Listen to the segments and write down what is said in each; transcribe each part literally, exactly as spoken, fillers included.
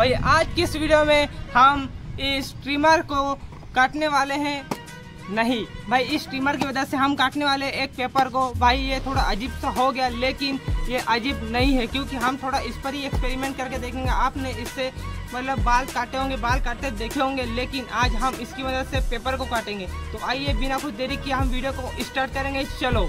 भाई आज किस वीडियो में हम इस ट्रिमर को काटने वाले हैं। नहीं भाई, इस ट्रिमर की वजह से हम काटने वाले एक पेपर को। भाई ये थोड़ा अजीब सा हो गया, लेकिन ये अजीब नहीं है क्योंकि हम थोड़ा इस पर ही एक्सपेरिमेंट करके देखेंगे। आपने इससे मतलब बाल काटे होंगे, बाल काटते देखे होंगे, लेकिन आज हम इसकी वजह से पेपर को काटेंगे। तो आइए बिना कुछ देरी किए हम वीडियो को स्टार्ट करेंगे। चलो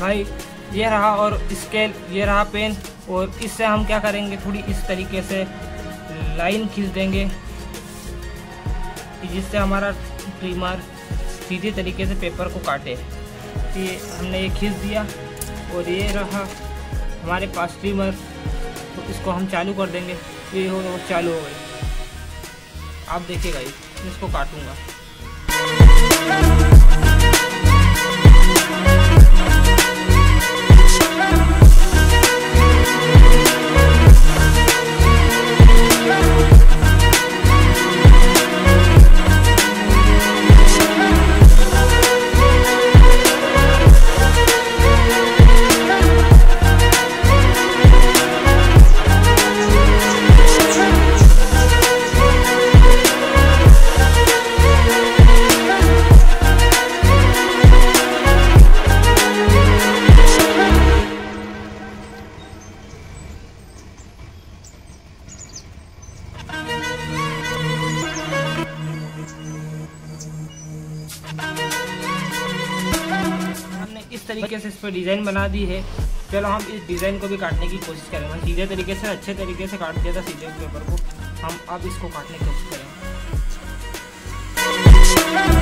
भाई ये रहा और स्केल, ये रहा पेन, और इससे हम क्या करेंगे, थोड़ी इस तरीके से लाइन खींच देंगे जिससे हमारा ट्रिमर सीधे तरीके से पेपर को काटे। ये हमने ये खींच दिया और ये रहा हमारे पास ट्रिमर, तो इसको हम चालू कर देंगे। ये हो चालू हो गई, आप देखिएगा इसको काटूंगा। इस तरीके से इस पर डिज़ाइन बना दी है। चलो हम इस डिज़ाइन को भी काटने की कोशिश करेंगे सीधे तरीके से। अच्छे तरीके से काट दिया था सीधे पेपर को, हम अब इसको काटने की कोशिश करेंगे।